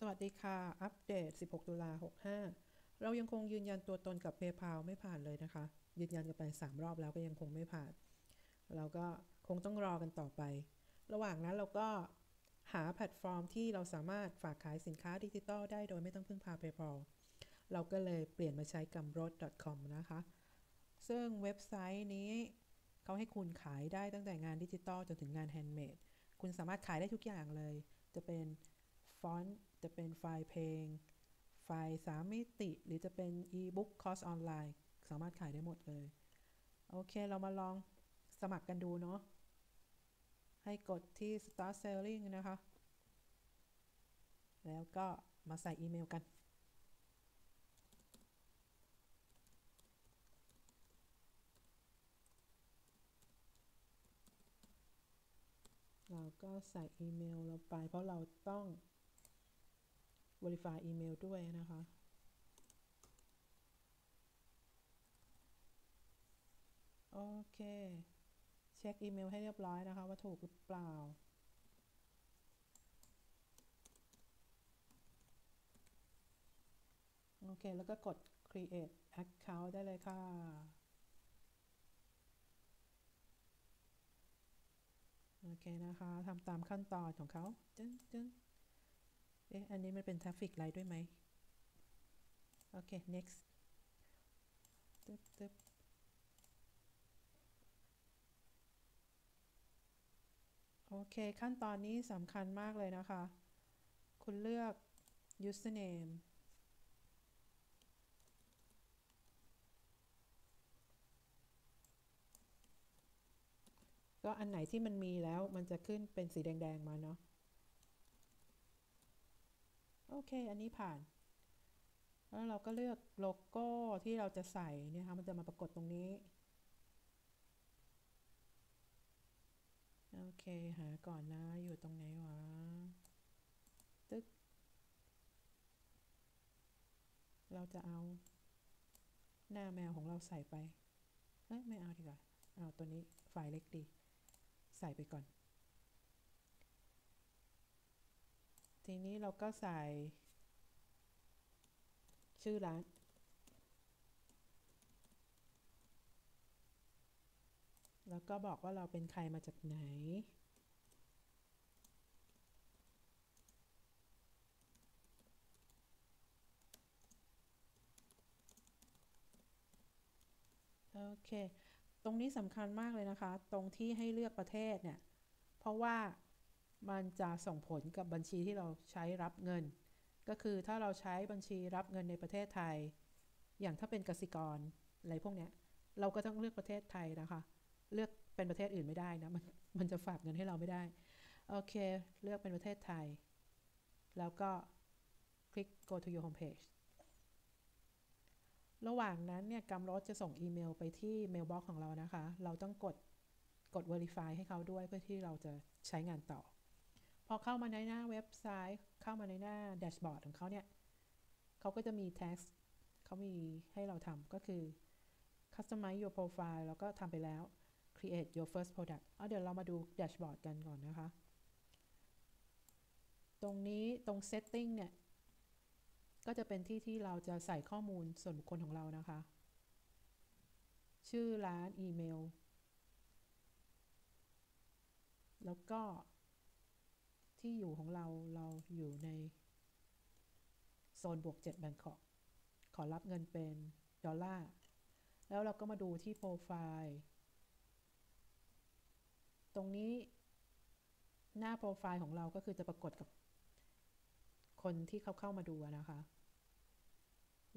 สวัสดีค่ะอัปเดต16ตุลา65เรายังคงยืนยันตัวตนกับ PayPal ไม่ผ่านเลยนะคะยืนยันกันไป3รอบแล้วก็ยังคงไม่ผ่านเราก็คงต้องรอกันต่อไประหว่างนั้นเราก็หาแพลตฟอร์มที่เราสามารถฝากขายสินค้าดิจิทัลได้โดยไม่ต้องพึ่งพา PayPal เราก็เลยเปลี่ยนมาใช้ Gumroad.com นะคะซึ่งเว็บไซต์นี้เขาให้คุณขายได้ตั้งแต่งานดิจิทัลจนถึงงานแฮนด์เมดคุณสามารถขายได้ทุกอย่างเลยจะเป็นฟอนต์จะเป็นไฟล์เพลงไฟล์3มิติหรือจะเป็นอีบุ๊กคอร์สออนไลน์สามารถขายได้หมดเลยโอเคเรามาลองสมัครกันดูเนาะให้กดที่ Start Selling นะคะแล้วก็มาใส่อีเมลกันเราก็ใส่อีเมลเราไปเพราะเราต้อง verify อีเมลด้วยนะคะโอเคเช็คอีเมลให้เรียบร้อยนะคะว่าถูกหรือเปล่าโอเคแล้วก็กด create account ได้เลยค่ะโอเคนะคะทำตามขั้นตอนของเขาจึ๊งๆอันนี้มันเป็น traffic light ด้วยไหมโอเค next ตึ๊บโอเคขั้นตอนนี้สำคัญมากเลยนะคะคุณเลือก username ก็อันไหนที่มันมีแล้วมันจะขึ้นเป็นสีแดงๆมาเนาะโอเคอันนี้ผ่านแล้วเราก็เลือกโลโก้ที่เราจะใส่เนี่ยค่ะมันจะมาปรากฏตรงนี้โอเคหาก่อนนะอยู่ตรงไหนวะตึ๊กเราจะเอาหน้าแมวของเราใส่ไปเอ้ยไม่เอาดีกว่าเอาตัวนี้ไฟล์เล็กดีใส่ไปก่อนทีนี้เราก็ใส่ชื่อร้านแล้วก็บอกว่าเราเป็นใครมาจากไหนโอเคตรงนี้สำคัญมากเลยนะคะตรงที่ให้เลือกประเทศเนี่ยเพราะว่ามันจะส่งผลกับบัญชีที่เราใช้รับเงินก็คือถ้าเราใช้บัญชีรับเงินในประเทศไทยอย่างถ้าเป็นกสิกรอะไรพวกเนี้ยเราก็ต้องเลือกประเทศไทยนะคะเลือกเป็นประเทศอื่นไม่ได้นะมันจะฝากเงินให้เราไม่ได้โอเคเลือกเป็นประเทศไทยแล้วก็คลิก go to your home page ระหว่างนั้นเนี่ยGumroadจะส่งอีเมลไปที่ mailbox ของเรานะคะเราต้องกด verify ให้เขาด้วยเพื่อที่เราจะใช้งานต่อพอเข้ามาในหน้าเว็บไซต์เข้ามาในหน้าแดชบอร์ดของเขาเนี่ยเขาก็จะมี task เขามีให้เราทำก็คือ customize your profile แล้วก็ทำไปแล้วcreate your first product เดี๋ยวเรามาดูแดชบอร์ดกันก่อนนะคะตรงนี้ตรง setting เนี่ยก็จะเป็นที่ที่เราจะใส่ข้อมูลส่วนบุคคลของเรานะคะชื่อร้านอีเมลแล้วก็ที่อยู่ของเราอยู่ในโซนบวก7 Bangkok ขอรับเงินเป็นดอลลาร์แล้วเราก็มาดูที่โปรไฟล์ตรงนี้หน้าโปรไฟล์ของเราก็คือจะปรากฏกับคนที่เขาเข้ามาดูนะคะ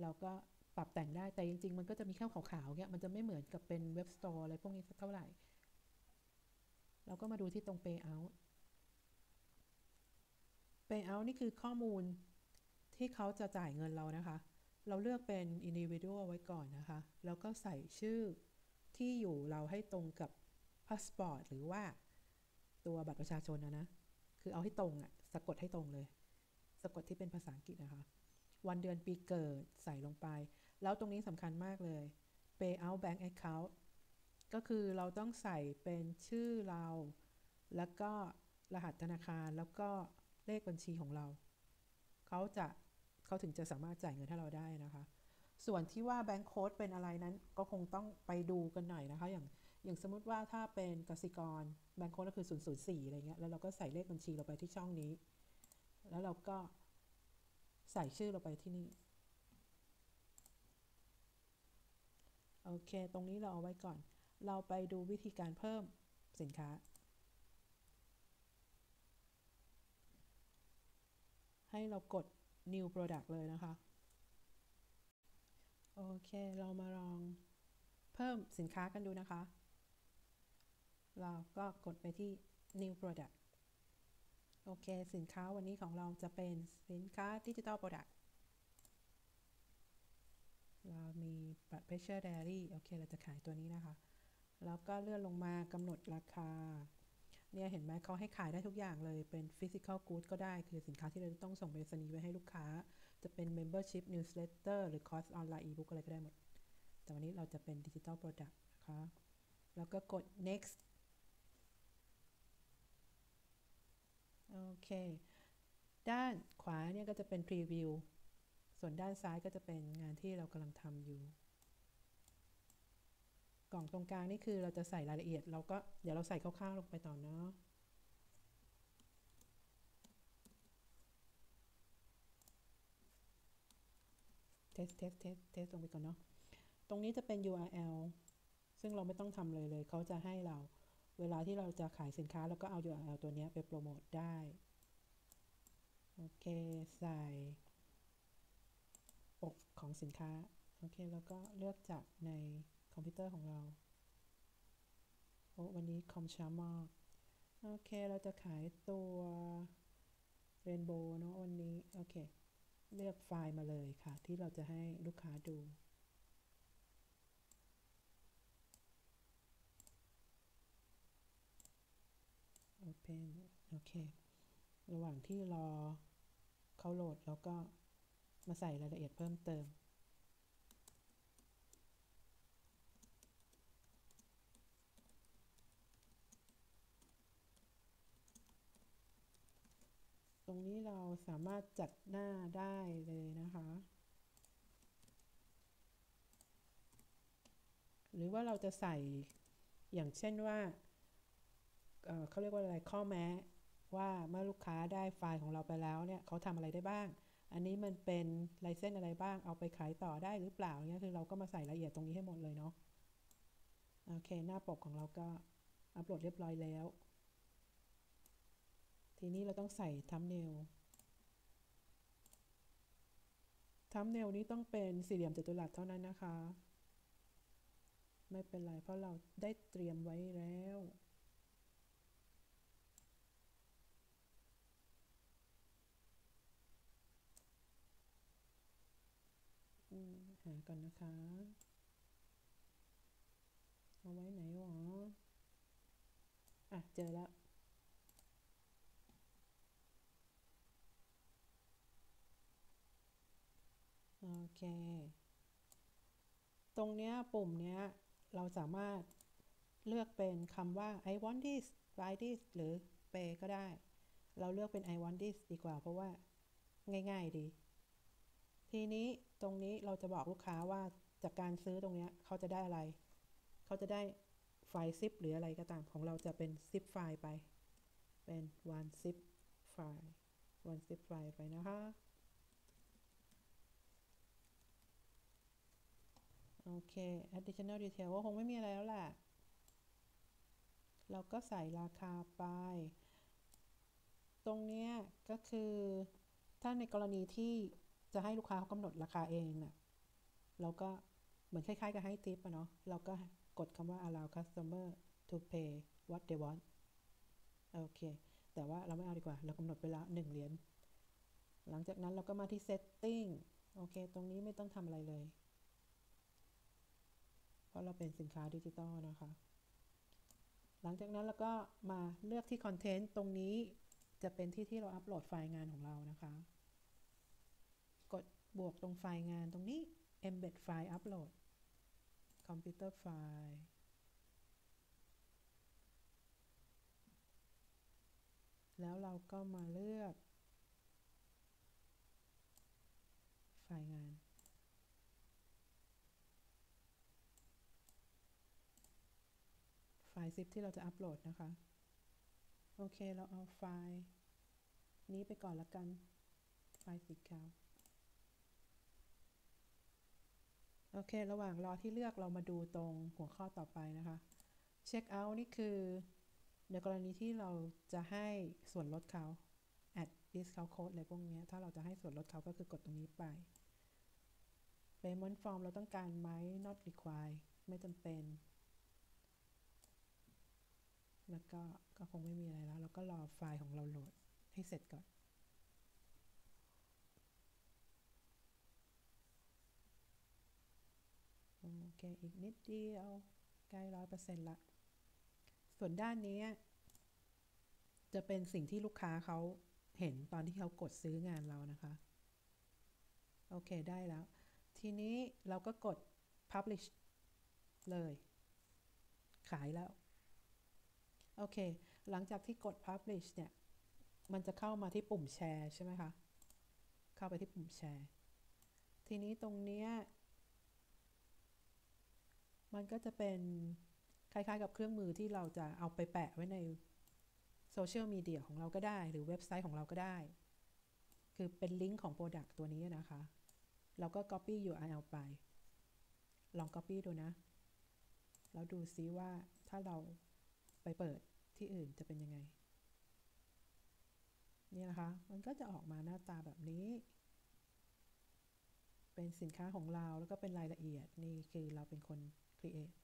เราก็ปรับแต่งได้แต่จริงๆมันก็จะมีแค่ขาวๆเนี่ยมันจะไม่เหมือนกับเป็นเว็บสโตร์อะไรพวกนี้สักเท่าไหร่เราก็มาดูที่ตรง Payout Payout นี่คือข้อมูลที่เขาจะจ่ายเงินเรานะคะเราเลือกเป็น Individual ไว้ก่อนนะคะแล้วก็ใส่ชื่อที่อยู่เราให้ตรงกับพาสปอร์ตหรือว่าตัวบัตรประชาชนนะคือเอาให้ตรงอ่ะสะกดให้ตรงเลยสะกดที่เป็นภาษาอังกฤษนะคะวันเดือนปีเกิดใส่ลงไปแล้วตรงนี้สำคัญมากเลย Payout Bank Account ก็คือเราต้องใส่เป็นชื่อเราแล้วก็รหัสธนาคารแล้วก็เลขบัญชีของเรา เขาถึงจะสามารถจ่ายเงินให้เราได้นะคะส่วนที่ว่าแบงก์โค้ดเป็นอะไรนั้นก็คงต้องไปดูกันหน่อยนะคะอย่างสมมติว่าถ้าเป็นกสิกรแบงก์โค้ดก็คือ004อะไรเงี้ยแล้วเราก็ใส่เลขบัญชีเราไปที่ช่องนี้แล้วเราก็ใส่ชื่อเราไปที่นี่โอเคตรงนี้เราเอาไว้ก่อนเราไปดูวิธีการเพิ่มสินค้าให้เรากด new product เลยนะคะโอเคเรามาลองเพิ่มสินค้ากันดูนะคะเราก็กดไปที่ new product โอเคสินค้าวันนี้ของเราจะเป็นสินค้า digital product เรามี Blood Pressure Diary โอเคเราจะขายตัวนี้นะคะแล้วก็เลื่อนลงมากำหนดราคาเนี่ยเห็นไหมเขาให้ขายได้ทุกอย่างเลยเป็น physical goods ก็ได้คือสินค้าที่เราต้องส่งไปรษณีย์ไปให้ลูกค้าจะเป็น membership newsletter หรือ course online ebook อะไรก็ได้หมดแต่วันนี้เราจะเป็น digital product นะคะแล้วก็กด next โอเคด้านขวาเนี่ยก็จะเป็น preview ส่วนด้านซ้ายก็จะเป็นงานที่เรากำลังทำอยู่กล่องตรงกลางนี่คือเราจะใส่รายละเอียดเราก็เดี๋ยวเราใส่คร่าวๆลงไปต่อเนาะเทสลงไปก่อนเนาะตรงนี้จะเป็น URL ซึ่งเราไม่ต้องทำเลยเขาจะให้เราเวลาที่เราจะขายสินค้าแล้วก็เอา URL ตัวนี้ไปโปรโมทได้โอเคใส่ปกของสินค้าโอเคแล้วก็เลือกจากในคอมพิวเตอร์ของเราโอ้วันนี้คอมช้ามากโอเคเราจะขายตัวเรนโบว์เนาะวันนี้โอเคเลือกไฟล์มาเลยค่ะที่เราจะให้ลูกค้าดูโอเพนโอเคระหว่างที่รอเขาโหลดแล้วก็มาใส่รายละเอียดเพิ่มเติมตรงนี้เราสามารถจัดหน้าได้เลยนะคะหรือว่าเราจะใส่อย่างเช่นว่าเขาเรียกว่าอะไรข้อแม้ว่าเมื่อลูกค้าได้ไฟล์ของเราไปแล้วเนี่ยเขาทำอะไรได้บ้างอันนี้มันเป็นไลเซนส์อะไรบ้างเอาไปขายต่อได้หรือเปล่าเนี่ยคือเราก็มาใส่รายละเอียดตรงนี้ให้หมดเลยเนาะโอเคหน้าปกของเราก็อัปโหลดเรียบร้อยแล้วทีนี้เราต้องใส่ทัมเนลนี้ต้องเป็นสี่เหลี่ยมจัตุรัสเท่านั้นนะคะไม่เป็นไรเพราะเราได้เตรียมไว้แล้วหาก่อนนะคะเอาไว้ไหนวะอ่ะเจอแล้วโอเคตรงเนี้ยปุ่มเนี้ยเราสามารถเลือกเป็นคำว่า I want this buy this หรือ pay ก็ได้เราเลือกเป็น I want this ดีกว่าเพราะว่าง่ายๆดีทีนี้ตรงนี้เราจะบอกลูกค้าว่าจากการซื้อตรงเนี้ยเขาจะได้อะไรเขาจะได้ไฟล์ zip หรืออะไรก็ตามของเราจะเป็น zip ไฟล์ไปเป็น one zip file ไปนะคะโอเค additional detail ก็คงไม่มีอะไรแล้วแหละเราก็ใส่ราคาไปตรงเนี้ยก็คือถ้าในกรณีที่จะให้ลูกค้าเขากำหนดราคาเองน่ะเราก็เหมือนคล้ายๆกับให้ทิปอะเนาะเราก็กดคำว่า allow customer to pay what they want โอเคแต่ว่าเราไม่เอาดีกว่าเรากำหนดไปแล้ว1 เหรียญหลังจากนั้นเราก็มาที่ setting โอเคตรงนี้ไม่ต้องทำอะไรเลยเพราะเราเป็นสินค้าดิจิตอลนะคะหลังจากนั้นเราก็มาเลือกที่คอนเทนต์ตรงนี้จะเป็นที่ที่เราอัปโหลดไฟล์งานของเรานะคะกดบวกตรงไฟล์งานตรงนี้ embed file upload computer file แล้วเราก็มาเลือก ล์ zip ที่เราจะอัปโหลดนะคะโอเคเราเอาไฟล์นี้ไปก่อนละกันไฟล์สีขาวโอเคระหว่างรอที่เลือกเรามาดูตรงหัวข้อต่อไปนะคะเช็คเอาท์นี่คือในกรณีที่เราจะให้ส่วนลดเขา add discount code อะไรพวกนี้ถ้าเราจะให้ส่วนลดเขาก็คือกดตรงนี้ไป payment form เราต้องการไหม not required ไม่จำเป็นแล้วก็คงไม่มีอะไรแล้วเราก็รอไฟล์ของเราโหลดให้เสร็จก่อนโอเคอีกนิดเดียวใกล้ 100% ละส่วนด้านนี้จะเป็นสิ่งที่ลูกค้าเขาเห็นตอนที่เขากดซื้องานเรานะคะโอเคได้แล้วทีนี้เราก็กด publish เลยขายแล้วโอเคหลังจากที่กด publish เนี่ยมันจะเข้ามาที่ปุ่มแชร์ใช่ไหมคะเข้าไปที่ปุ่มแชร์ทีนี้ตรงนี้มันก็จะเป็นคล้ายๆกับเครื่องมือที่เราจะเอาไปแปะไว้ในโซเชียลมีเดียของเราก็ได้หรือเว็บไซต์ของเราก็ได้คือเป็นลิงก์ของ Product ตัวนี้นะคะเราก็ Copy URL ไปลอง Copy ดูนะแล้วดูซิว่าถ้าเราไปเปิดที่อื่นจะเป็นยังไงนี่นะคะมันก็จะออกมาหน้าตาแบบนี้เป็นสินค้าของเราแล้วก็เป็นรายละเอียดนี่คือเราเป็นคน create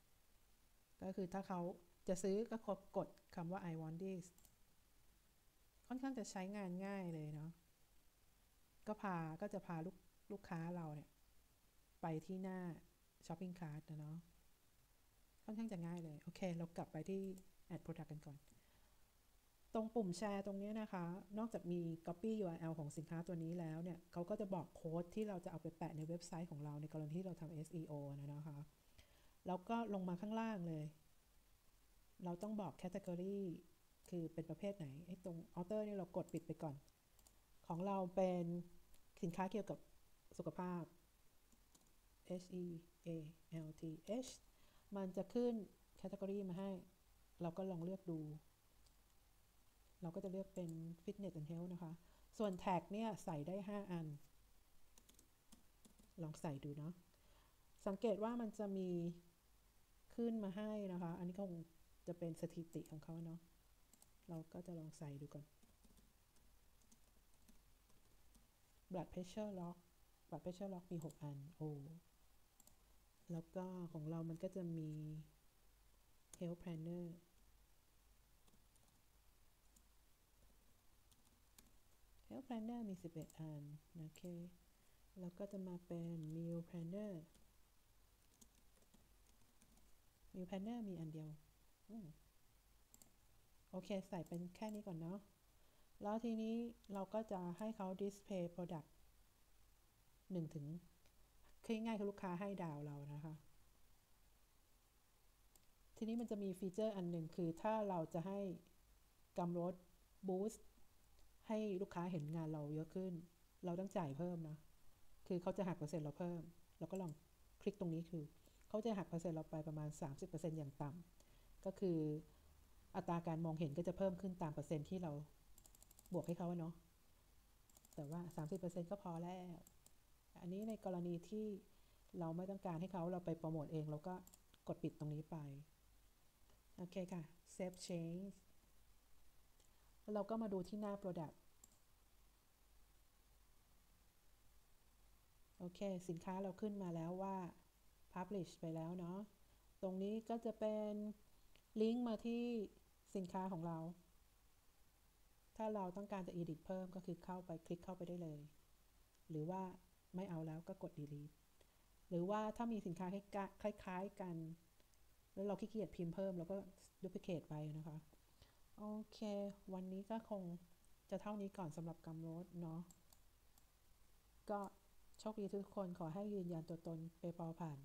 ก็คือถ้าเขาจะซื้อก็กดคำว่า I want this ค่อนข้างจะใช้งานง่ายเลยเนาะก็จะพาลูกค้าเราเนี่ยไปที่หน้า shopping cart นะเนาะค่อนข้างจะง่ายเลยโอเคเรากลับไปที่ add product กันก่อนตรงปุ่มแชร์ตรงนี้นะคะนอกจากมี copy URL ของสินค้าตัวนี้แล้วเนี่ยเขาก็จะบอกโค้ดที่เราจะเอาไปแปะในเว็บไซต์ของเราในกรณีที่เราทำ SEO นะคะแล้วก็ลงมาข้างล่างเลยเราต้องบอก category คือเป็นประเภทไหนไอ้ตรง author นี่เรากดปิดไปก่อนของเราเป็นสินค้าเกี่ยวกับสุขภาพ HEALTH มันจะขึ้น category มาให้เราก็ลองเลือกดูเราก็จะเลือกเป็น Fitness and Health นะคะส่วนแท็กเนี่ยใส่ได้5อันลองใส่ดูเนาะสังเกตว่ามันจะมีขึ้นมาให้นะคะอันนี้คงจะเป็นสถิติของเขาเนาะเราก็จะลองใส่ดูก่อน Blood Pressure Log Blood Pressure Log มี6อันโอ้แล้วก็ของเรามันก็จะมี Health Planner Health Planner มี11อันโอเคแล้วก็จะมาเป็น Meal Planner Meal Planner มีอันเดียวโอเคใส่เป็นแค่นี้ก่อนเนาะแล้วทีนี้เราก็จะให้เขา display product 1ถึงคือง่ายคือลูกค้าให้ดาวเรานะคะทีนี้มันจะมีฟีเจอร์อันหนึ่งคือถ้าเราจะให้ Gumroad Boost ให้ลูกค้าเห็นงานเราเยอะขึ้นเราต้องจ่ายเพิ่มนะคือเขาจะหักเปอร์เซ็นต์เราเพิ่มเราก็ลองคลิกตรงนี้คือเขาจะหักเปอร์เซ็นต์เราไปประมาณ 30% อย่างต่ำก็คืออัตราการมองเห็นก็จะเพิ่มขึ้นตามเปอร์เซ็นต์ที่เราบวกให้เขาเนาะแต่ว่า 30% ก็พอแล้วอันนี้ในกรณีที่เราไม่ต้องการให้เขาเราไปโปรโมทเองเราก็กดปิดตรงนี้ไปโอเคค่ะ Save Change เราก็มาดูที่หน้า Product โอเคสินค้าเราขึ้นมาแล้วว่า Publish ไปแล้วเนาะตรงนี้ก็จะเป็นลิงก์มาที่สินค้าของเราถ้าเราต้องการจะ Edit เพิ่มก็คือเข้าไปคลิกเข้าไปได้เลยหรือว่าไม่เอาแล้วก็กด delete หรือว่าถ้ามีสินค้าคล้ายๆกันแล้วเราขี้เกียจพิมพ์เพิ่มแล้วก็ duplicate ไปนะคะโอเควันนี้ก็คงจะเท่านี้ก่อนสำหรับGumroadเนาะก็โชคดีทุกคนขอให้ยืนยันตัวตนPayPalผ่าน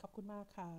ขอบคุณมากค่ะ